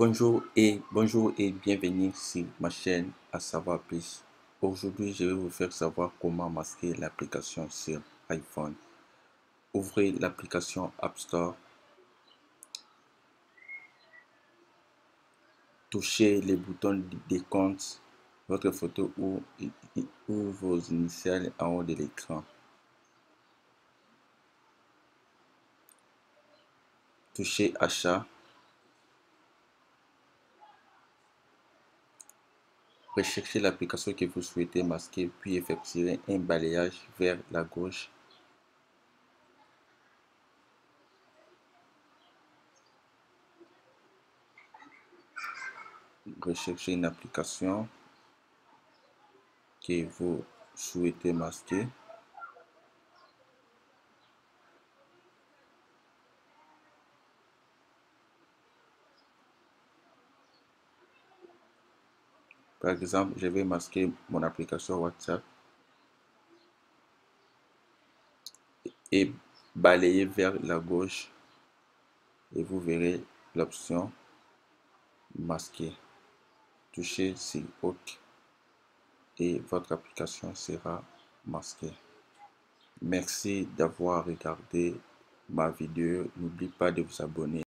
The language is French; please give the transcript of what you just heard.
Bonjour et bienvenue sur ma chaîne A Savoir Plus. Aujourd'hui, je vais vous faire savoir comment masquer l'application sur iPhone. Ouvrez l'application App Store. Touchez les boutons des comptes, votre photo ou vos initiales en haut de l'écran. Touchez Achat. Recherchez l'application que vous souhaitez masquer, puis effectuez un balayage vers la gauche. Recherchez une application que vous souhaitez masquer. Par exemple, je vais masquer mon application WhatsApp et balayer vers la gauche et vous verrez l'option masquer. Touchez sur OK et votre application sera masquée. Merci d'avoir regardé ma vidéo. N'oubliez pas de vous abonner.